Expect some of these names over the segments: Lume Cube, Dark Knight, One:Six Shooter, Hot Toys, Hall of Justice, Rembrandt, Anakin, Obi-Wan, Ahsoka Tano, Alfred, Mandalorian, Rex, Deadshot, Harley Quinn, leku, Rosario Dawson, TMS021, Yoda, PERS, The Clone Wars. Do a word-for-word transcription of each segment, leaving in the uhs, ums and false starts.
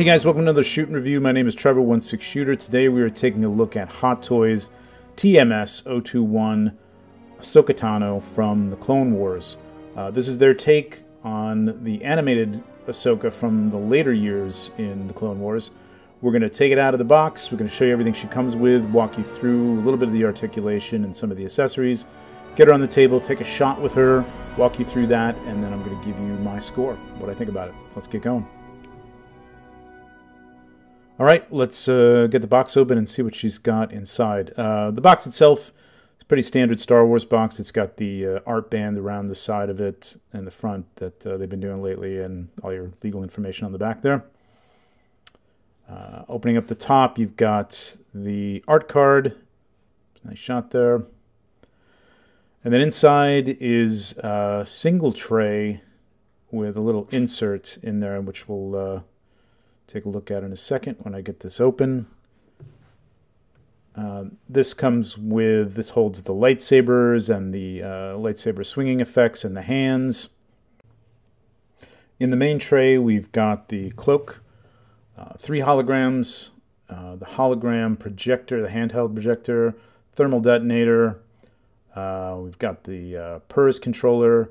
Hey guys, welcome to another shoot and review. My name is Trevor, one six shooter. Today we are taking a look at Hot Toys T M S zero two one Ahsoka Tano from The Clone Wars. Uh, this is their take on the animated Ahsoka from the later years in The Clone Wars. We're going to take it out of the box, we're going to show you everything she comes with, walk you through a little bit of the articulation and some of the accessories, get her on the table, take a shot with her, walk you through that, and then I'm going to give you my score, what I think about it. Let's get going. All right, let's uh, get the box open and see what she's got inside. Uh, the box itself is a pretty standard Star Wars box. It's got the uh, art band around the side of it and the front that uh, they've been doing lately, and all your legal information on the back there. Uh, opening up the top, you've got the art card. Nice shot there. And then inside is a single tray with a little insert in there, which we'll... Uh, Take a look at in a second when I get this open. Uh, this comes with, this holds the lightsabers and the uh, lightsaber swinging effects and the hands. In the main tray, we've got the cloak, uh, three holograms, uh, the hologram projector, the handheld projector, thermal detonator. Uh, we've got the uh, PERS controller,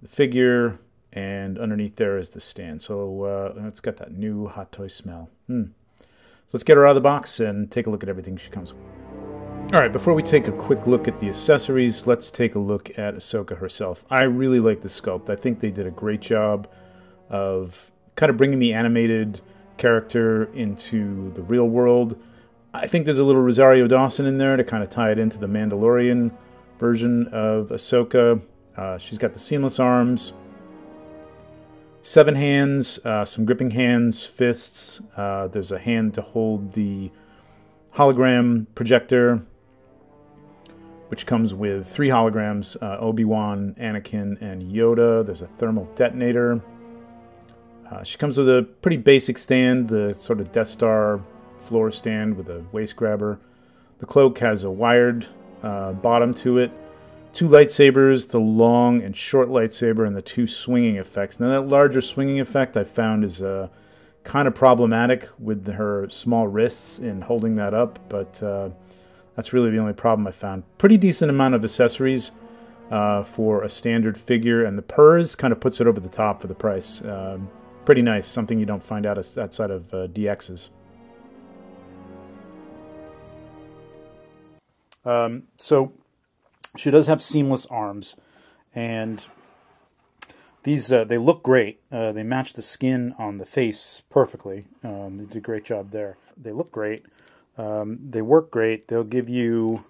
the figure, and underneath there is the stand. So uh, it's got that new Hot Toy smell. Hmm. So let's get her out of the box and take a look at everything she comes with. All right, before we take a quick look at the accessories, let's take a look at Ahsoka herself. I really like the sculpt. I think they did a great job of kind of bringing the animated character into the real world. I think there's a little Rosario Dawson in there to kind of tie it into the Mandalorian version of Ahsoka. Uh, she's got the seamless arms. Seven hands, uh, some gripping hands, fists. Uh, there's a hand to hold the hologram projector, which comes with three holograms, uh, Obi-Wan, Anakin, and Yoda. There's a thermal detonator. Uh, she comes with a pretty basic stand, the sort of Death Star floor stand with a waist grabber. The cloak has a wired uh, bottom to it. Two lightsabers, the long and short lightsaber, and the two swinging effects. Now that larger swinging effect I found is uh, kind of problematic with her small wrists in holding that up, but uh, that's really the only problem I found. Pretty decent amount of accessories uh, for a standard figure, and the PERS kind of puts it over the top for the price. Uh, pretty nice, something you don't find out outside of uh, D Xs. Um, so... She does have seamless arms, and these uh, they look great. Uh, they match the skin on the face perfectly. Um, they did a great job there. They look great. Um, they work great. They'll give you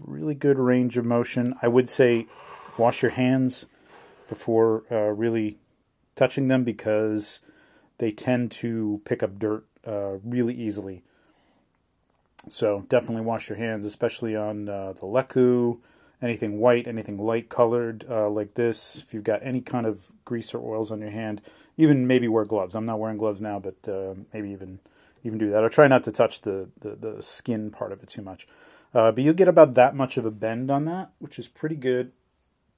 really good range of motion. I would say wash your hands before uh, really touching them, because they tend to pick up dirt uh, really easily. So definitely wash your hands, especially on uh, the leku, anything white, anything light colored uh, like this. If you've got any kind of grease or oils on your hand, even maybe wear gloves. I'm not wearing gloves now, but uh, maybe even even do that. Or try not to touch the, the, the skin part of it too much. Uh, but you'll get about that much of a bend on that, which is pretty good,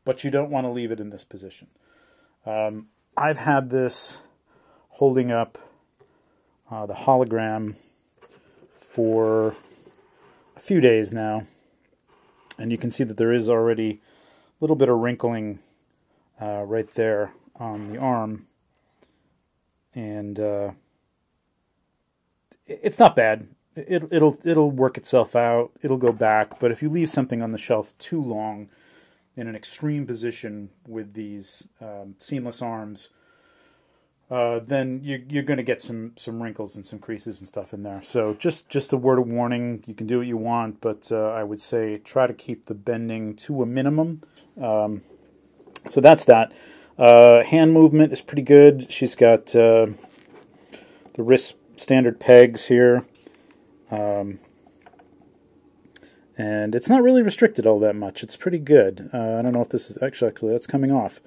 but you don't want to leave it in this position. Um, I've had this holding up uh, the hologram for a few days now, and you can see that there is already a little bit of wrinkling uh, right there on the arm, and uh, it's not bad. It, it'll it'll work itself out. It'll go back. But if you leave something on the shelf too long in an extreme position with these um, seamless arms, Uh, then you're, you're going to get some, some wrinkles and some creases and stuff in there. So just, just a word of warning, you can do what you want, but uh, I would say try to keep the bending to a minimum. Um, so that's that. Uh, hand movement is pretty good. She's got uh, the wrist standard pegs here. Um, and it's not really restricted all that much. It's pretty good. Uh, I don't know if this is actually, actually that's coming off.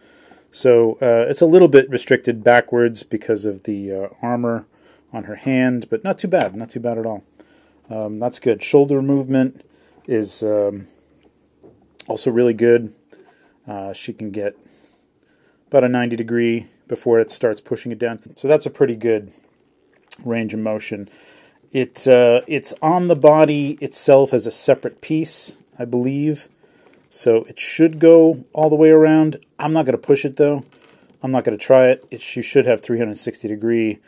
So uh, it's a little bit restricted backwards because of the uh, armor on her hand, but not too bad, not too bad at all. Um, that's good. Shoulder movement is um, also really good. Uh, she can get about a ninety degree before it starts pushing it down. So that's a pretty good range of motion. It, uh, it's on the body itself as a separate piece, I believe. So it should go all the way around. I'm not going to push it, though. I'm not going to try it. It you should have three hundred sixty degree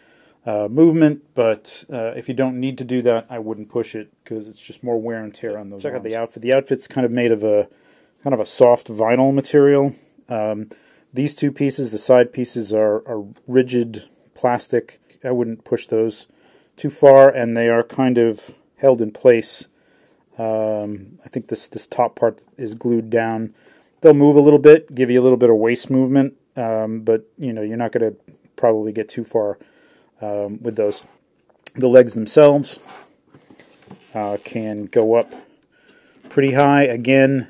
uh, movement, but uh, if you don't need to do that, I wouldn't push it because it's just more wear and tear on those. Check out the outfit. The outfit's kind of made of a kind of a soft vinyl material. Um, these two pieces, the side pieces, are, are rigid plastic. I wouldn't push those too far, and they are kind of held in place. Um, I think this this top part is glued down. They'll move a little bit, give you a little bit of waist movement, um, but you know you're not going to probably get too far um, with those. The legs themselves uh, can go up pretty high. Again,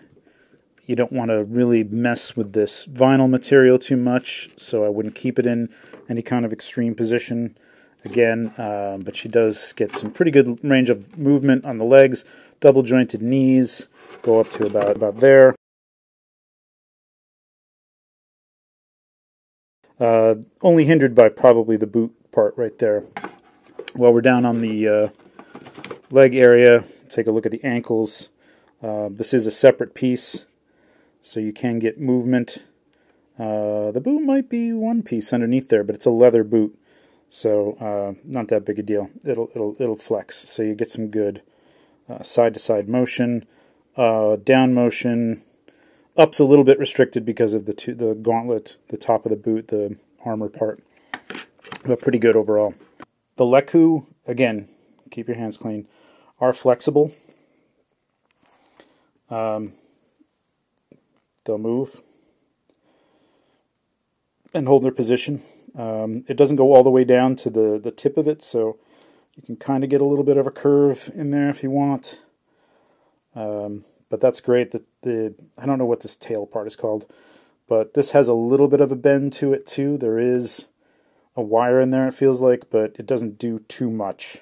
you don't want to really mess with this vinyl material too much, so I wouldn't keep it in any kind of extreme position. Again, um, but she does get some pretty good range of movement on the legs. Double jointed knees go up to about, about there. Uh, only hindered by probably the boot part right there. While we're down on the uh, leg area, take a look at the ankles. Uh, this is a separate piece, so you can get movement. Uh, the boot might be one piece underneath there, but it's a leather boot. So uh, not that big a deal. It'll it'll it'll flex. So you get some good uh, side to side motion, uh, down motion. Up's a little bit restricted because of the two, the gauntlet, the top of the boot, the armor part, but pretty good overall. The leku, again, keep your hands clean, are flexible. Um, they'll move and hold their position. Um, it doesn't go all the way down to the, the tip of it, so you can kind of get a little bit of a curve in there if you want. Um, but that's great. That the I don't know what this tail part is called, but this has a little bit of a bend to it too. There is a wire in there, it feels like, but it doesn't do too much.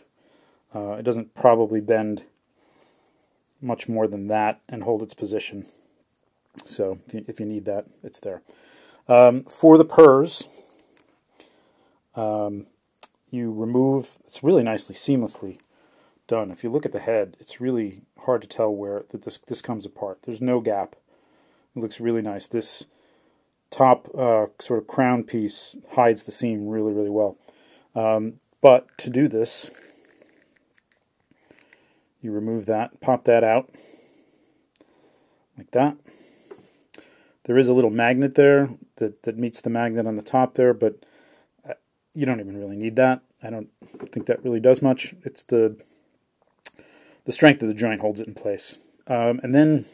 Uh, it doesn't probably bend much more than that and hold its position. So if you, if you need that, it's there. Um, for the P E R S, Um, you remove, it's really nicely, seamlessly done. If you look at the head, it's really hard to tell where that this, this comes apart. There's no gap. It looks really nice. This top uh, sort of crown piece hides the seam really, really well. Um, but to do this, you remove that, pop that out like that. There is a little magnet there that, that meets the magnet on the top there, but you don't even really need that. I don't think that really does much. It's the the strength of the joint holds it in place. Um, and then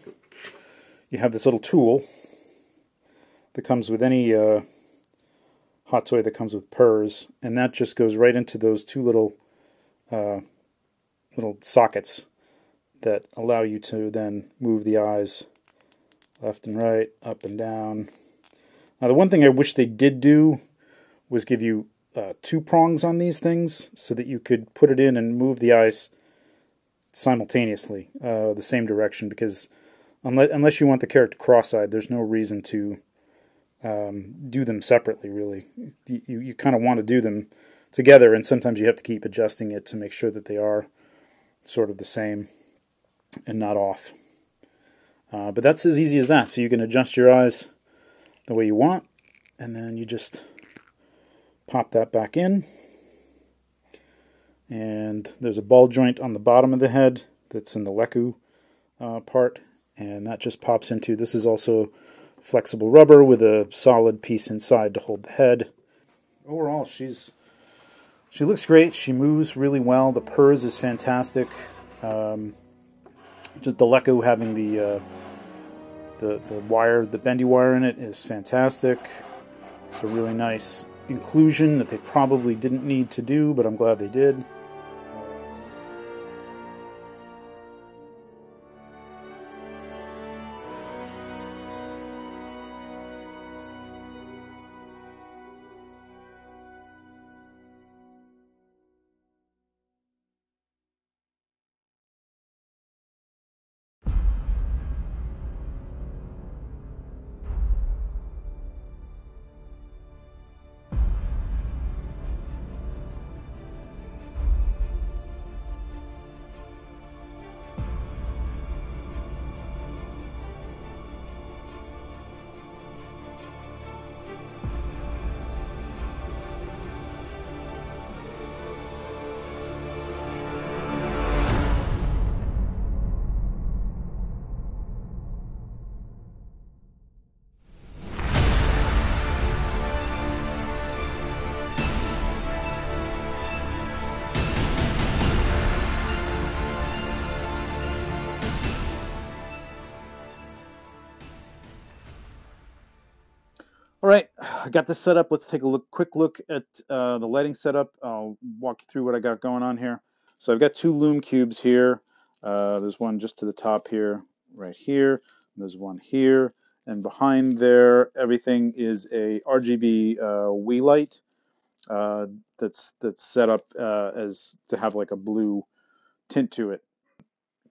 you have this little tool that comes with any uh, hot toy that comes with P E R S, and that just goes right into those two little uh, little sockets that allow you to then move the eyes left and right, up and down. Now, the one thing I wish they did do was give you Uh, two prongs on these things so that you could put it in and move the eyes simultaneously uh, the same direction, because unless, unless you want the character cross-eyed, there's no reason to um, do them separately, really. You, you kind of want to do them together, and sometimes you have to keep adjusting it to make sure that they are sort of the same and not off. Uh, but that's as easy as that. So you can adjust your eyes the way you want, and then you just pop that back in, and there's a ball joint on the bottom of the head that's in the leku uh, part, and that just pops into. This is also flexible rubber with a solid piece inside to hold the head. Overall, she's she looks great. She moves really well. The P E R S is fantastic. Um, just the leku having the uh, the the wire, the bendy wire in it, is fantastic. It's a really nice inclusion that they probably didn't need to do, but I'm glad they did. I got this set up. Let's take a look, quick look at uh, the lighting setup. I'll walk you through what I got going on here. So I've got two Lume Cubes here. Uh, there's one just to the top here, right here. There's one here. And behind there, everything is a R G B uh, Wii light uh, that's that's set up uh, as to have like a blue tint to it.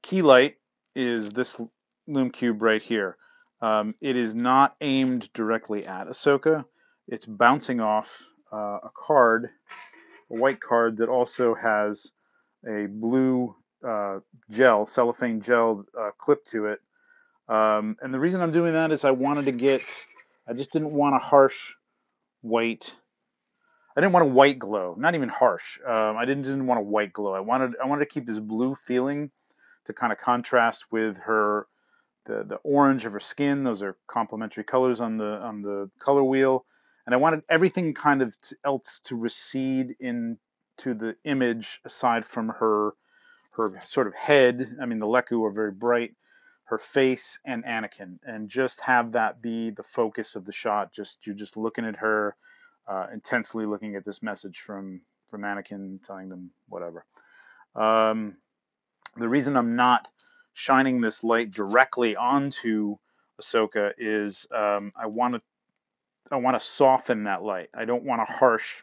Key light is this Lume Cube right here. Um, it is not aimed directly at Ahsoka. It's bouncing off uh, a card, a white card that also has a blue uh, gel, cellophane gel uh, clip to it. Um, and the reason I'm doing that is I wanted to get, I just didn't want a harsh white, I didn't want a white glow, not even harsh. Um, I didn't, didn't want a white glow. I wanted, I wanted to keep this blue feeling to kind of contrast with her, the, the orange of her skin. Those are complementary colors on the, on the color wheel. And I wanted everything kind of else to recede into the image aside from her, her sort of head. I mean, the Leku are very bright. Her face and Anakin, and just have that be the focus of the shot. Just you're just looking at her, uh, intensely looking at this message from from Anakin, telling them whatever. Um, the reason I'm not shining this light directly onto Ahsoka is um, I want to I want to soften that light. I don't want a harsh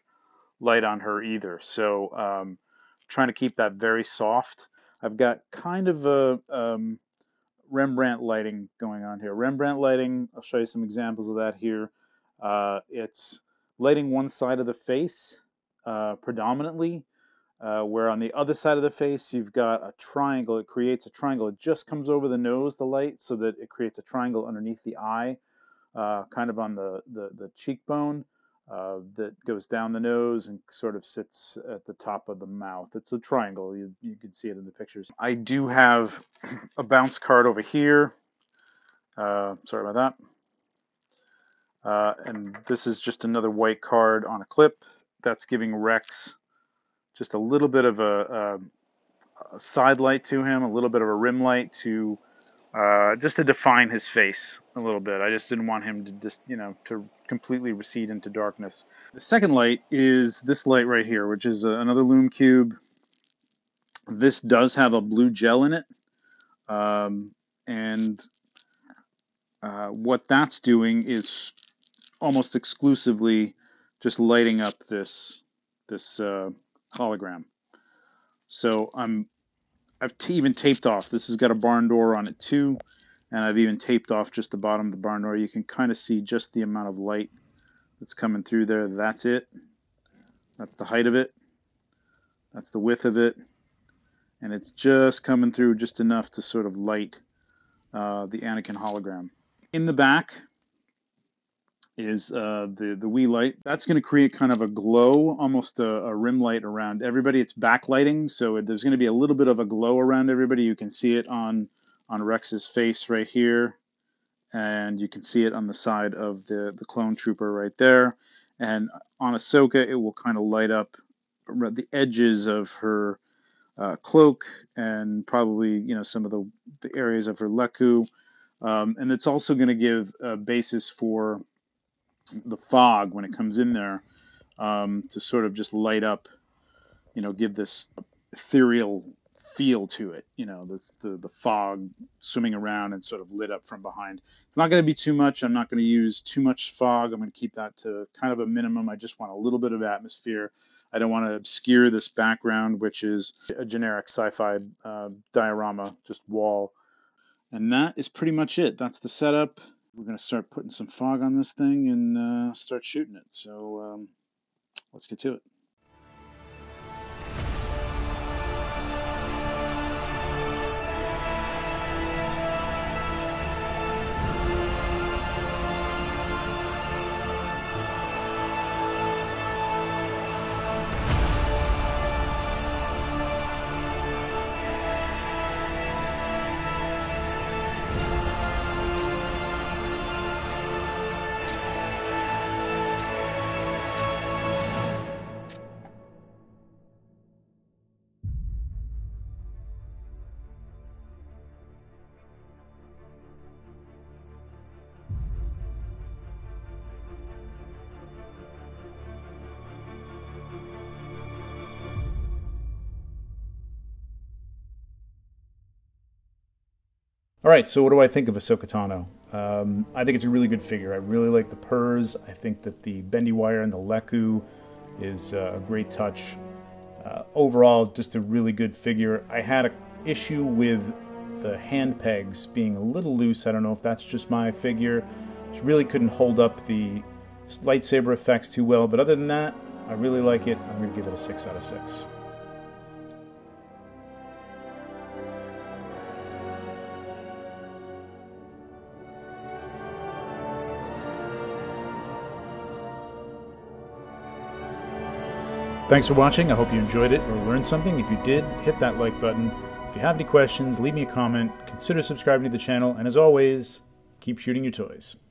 light on her either. So um, trying to keep that very soft. I've got kind of a um, Rembrandt lighting going on here. Rembrandt lighting, I'll show you some examples of that here. Uh, it's lighting one side of the face uh, predominantly, uh, where on the other side of the face you've got a triangle. It creates a triangle. It just comes over the nose, the light, so that it creates a triangle underneath the eye, uh, kind of on the, the, the cheekbone uh, that goes down the nose and sort of sits at the top of the mouth. It's a triangle. You, you can see it in the pictures. I do have a bounce card over here. Uh, sorry about that. Uh, and this is just another white card on a clip. That's giving Rex just a little bit of a, a, a side light to him, a little bit of a rim light to uh, just to define his face a little bit. I just didn't want him to just, you know, to completely recede into darkness. The second light is this light right here, which is another Lume Cube. This does have a blue gel in it. Um, and uh, what that's doing is almost exclusively just lighting up this this uh, hologram. So I'm I've t even taped off. This has got a barn door on it too, and I've even taped off just the bottom of the barn door. You can kind of see just the amount of light that's coming through there. That's it. That's the height of it. That's the width of it. And it's just coming through just enough to sort of light uh, the Anakin hologram. In the back is uh, the, the Wii light. That's going to create kind of a glow, almost a, a rim light around everybody. It's backlighting, so it, there's going to be a little bit of a glow around everybody. You can see it on, on Rex's face right here, and you can see it on the side of the, the clone trooper right there. And on Ahsoka, it will kind of light up the edges of her Uh, cloak and probably, you know, some of the, the areas of her Leku. Um, and it's also going to give a basis for the fog when it comes in there um, to sort of just light up, you know, give this ethereal feel to it. You know, this, the, the fog swimming around and sort of lit up from behind. It's not going to be too much. I'm not going to use too much fog. I'm going to keep that to kind of a minimum. I just want a little bit of atmosphere. I don't want to obscure this background, which is a generic sci-fi uh, diorama, just wall. And that is pretty much it. That's the setup. We're going to start putting some fog on this thing and uh, start shooting it. So um, let's get to it. All right, so what do I think of Ahsoka Tano? Um, I think it's a really good figure. I really like the P E R S. I think that the bendy wire and the Leku is uh, a great touch. Uh, overall, just a really good figure. I had an issue with the hand pegs being a little loose. I don't know if that's just my figure. She really couldn't hold up the lightsaber effects too well, but other than that, I really like it. I'm going to give it a six out of six. Thanks for watching. I hope you enjoyed it or learned something. If you did, hit that like button. If you have any questions, leave me a comment, consider subscribing to the channel, and as always, keep shooting your toys.